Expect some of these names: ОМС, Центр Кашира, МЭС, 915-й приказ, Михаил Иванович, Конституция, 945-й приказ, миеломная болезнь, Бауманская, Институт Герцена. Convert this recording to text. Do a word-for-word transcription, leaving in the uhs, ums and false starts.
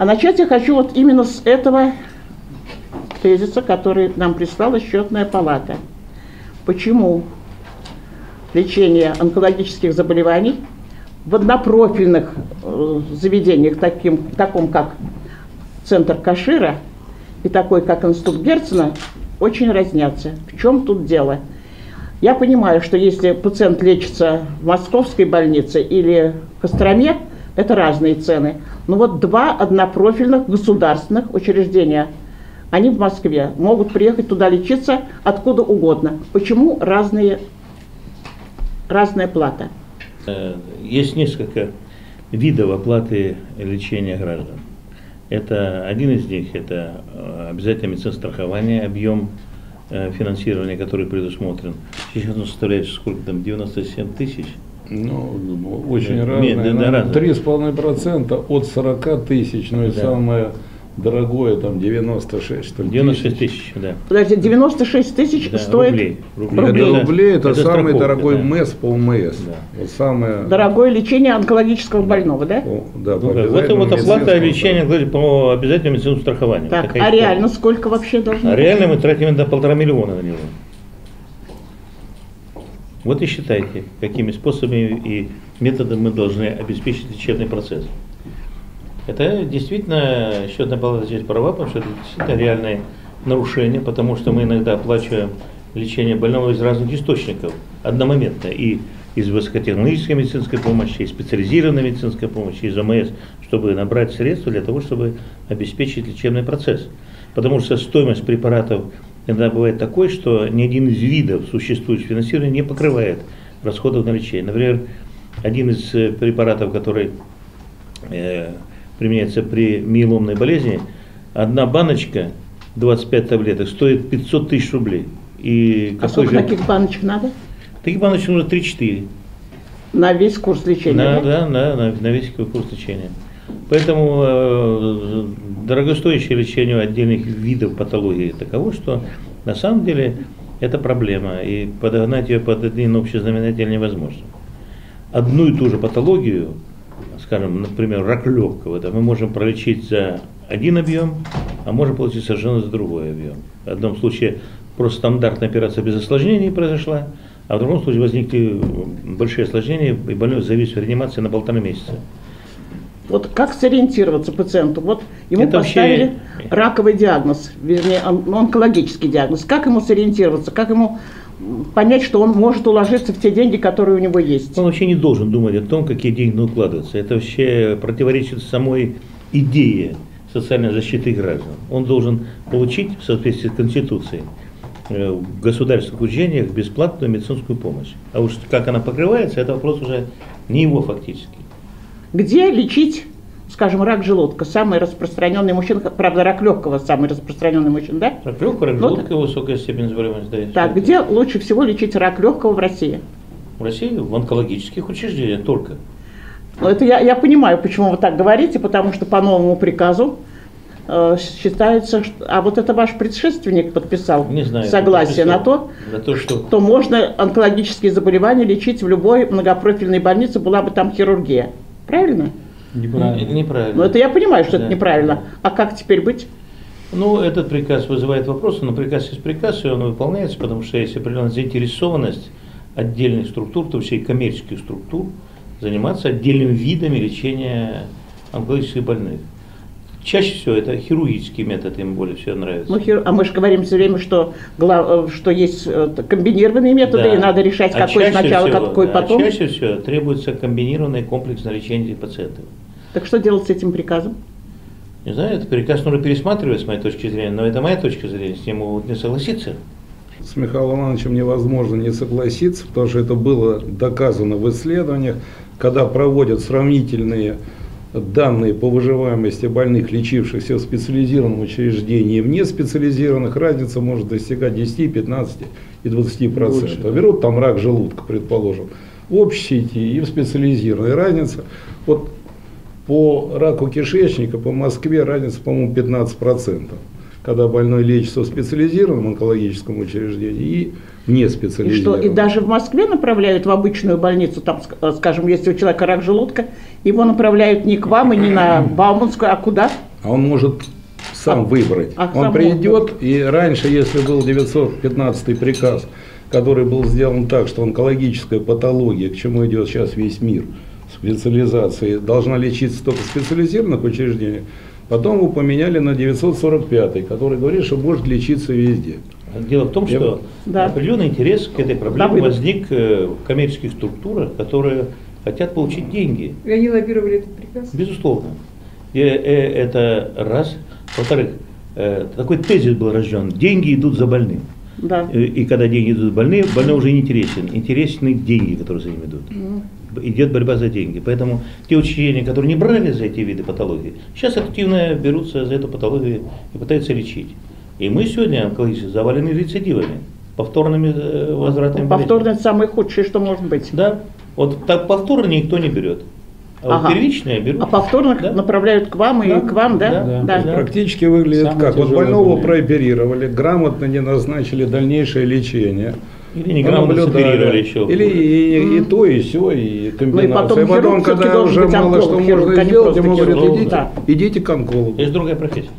А начать я хочу вот именно с этого тезиса, который нам прислала счетная палата. Почему лечение онкологических заболеваний в однопрофильных заведениях, таким, таком как Центр Кашира и такой как Институт Герцена, очень разнятся? В чем тут дело? Я понимаю, что если пациент лечится в московской больнице или в Костроме, это разные цены. Но вот два однопрофильных государственных учреждения, они в Москве, могут приехать туда лечиться откуда угодно. Почему разные, разная плата? Есть несколько видов оплаты лечения граждан. Это один из них, это обязательное медицинское страхование, объем финансирования, который предусмотрен. Сейчас он составляет сколько там, девяносто семь тысяч. Ну, очень разные. три и пять десятых процента от сорока тысяч, ну и да. Самое дорогое там девяносто шесть, что ли. девяносто шесть тысяч, да. Подожди, девяносто шесть тысяч, да, стоит рублей. Рублей, рублей. Это, рублей, это, это самый дорогой, да. МЭС по МЭС. Да. Вот самое... Дорогое лечение онкологического, да, больного, да? О, да, ну, да. Вот, вот оплата лечения, да, по обязательному медицинскому страхованию. Так, а реально история. Сколько вообще должно? А реально мы тратим до полтора миллиона на него. Вот и считайте, какими способами и методами мы должны обеспечить лечебный процесс. Это действительно, счетная палата здесь права, потому что это действительно реальное нарушение, потому что мы иногда оплачиваем лечение больного из разных источников одномоментно. И из высокотехнологической медицинской помощи, и специализированной медицинской помощи, из ОМС, чтобы набрать средства для того, чтобы обеспечить лечебный процесс. Потому что стоимость препаратов иногда бывает такой, что ни один из видов существующего финансирования не покрывает расходов на лечение. Например, один из препаратов, который э, применяется при миеломной болезни, одна баночка, двадцать пять таблеток, стоит пятьсот тысяч рублей. И а сколько же... таких баночек надо? Таких баночек нужно три-четыре. На весь курс лечения? На, да, на, на, на весь курс лечения. Поэтому э, дорогостоящее лечение отдельных видов патологии таково, что на самом деле это проблема, и подогнать ее под один общий знаменатель невозможно. Одну и ту же патологию, скажем, например, рак легкого, да, мы можем пролечить за один объем, а можем получить совершенно за другой объем. В одном случае просто стандартная операция без осложнений произошла, а в другом случае возникли большие осложнения, и больной завис в реанимации на полтора месяца. Вот как сориентироваться пациенту? Вот ему это поставили вообще... раковый диагноз, вернее, он, онкологический диагноз. Как ему сориентироваться? Как ему понять, что он может уложиться в те деньги, которые у него есть? Он вообще не должен думать о том, какие деньги укладываются. Это вообще противоречит самой идее социальной защиты граждан. Он должен получить, в соответствии с Конституцией, в государственных учреждениях бесплатную медицинскую помощь. А уж как она покрывается, это вопрос уже не его фактически. Где лечить, скажем, рак желудка? Самый распространенный мужчин, правда, рак легкого самый распространенный мужчин, да? Рак легкого, рак желудка, вот. Высокая степень заболеваемости. Да, так, где это. Лучше всего лечить рак легкого в России? В России в онкологических учреждениях только. Ну, это я, я понимаю, почему вы так говорите, потому что по новому приказу э, считается, что, а вот это ваш предшественник подписал, не знаю, согласие на то, на то, что... что можно онкологические заболевания лечить в любой многопрофильной больнице, была бы там хирургия. Правильно? Неправильно. Неправильно. Ну, это я понимаю, что да. Это неправильно. А как теперь быть? Ну, этот приказ вызывает вопросы, но приказ есть приказ, и он выполняется, потому что есть определенная заинтересованность отдельных структур, то есть и коммерческих структур, заниматься отдельными видами лечения онкологических больных. Чаще всего это хирургический метод, им более всего нравится. Ну, хир... А мы же говорим все время, что, глав... что есть комбинированные методы, да. И надо решать, а какой сначала, всего, какой да, потом. А чаще всего требуется комбинированное комплексное лечение пациентов. Так что делать с этим приказом? Не знаю, этот приказ нужно пересматривать с моей точки зрения, но это моя точка зрения, с ним могут не согласиться. С Михаилом Ивановичем невозможно не согласиться, потому что это было доказано в исследованиях, когда проводят сравнительные данные по выживаемости больных, лечившихся в специализированном учреждении и в неспециализированных, разница может достигать десяти, пятнадцати и двадцати процентов. Берут там рак желудка, предположим, в общей сети и в специализированной. Разница вот по раку кишечника по Москве разница, по-моему, пятнадцать процентов, когда больной лечится в специализированном онкологическом учреждении и в неспециализированном. И что, и даже в Москве направляют в обычную больницу, там, скажем, если у человека рак желудка, его направляют не к вам и не на Бауманскую, а куда? а он может сам выбрать. А он придет, и раньше, если был девятьсот пятнадцатый приказ, который был сделан так, что онкологическая патология, к чему идет сейчас весь мир, специализации, должна лечиться только в специализированных учреждениях, потом его поменяли на девятьсот сорок пятый, который говорит, что может лечиться везде. Дело в том, Я... что да. определенный интерес к этой проблеме да, возник в коммерческих структурах, которые хотят получить деньги. И они лоббировали этот приказ? Безусловно. И это раз. Во-вторых, такой тезис был рожден. Деньги идут за больным. Да. И когда деньги идут за больным, больной уже не интересен. Интересны деньги, которые за ним идут. Mm. Идет борьба за деньги. Поэтому те учреждения, которые не брали за эти виды патологии, сейчас активно берутся за эту патологию и пытаются лечить. И мы сегодня онкологически завалены рецидивами, повторными возвратами. Повторно самое худшее, что может быть. Да. Вот так повторно никто не берет. А ага. вот первичные берут. А повторно да? направляют к вам да. и к вам, да? да. да. да. Практически выглядит Самый как? Вот больного болезнь. прооперировали, грамотно не назначили дальнейшее лечение. Или не грамотно оперировали еще. Или и, и, и то, и все, и комбинация. Ну, и потом, и потом хирург, когда уже мало что можно сделать, ему говорят, идите, да. идите к онкологу. Есть другая профессия.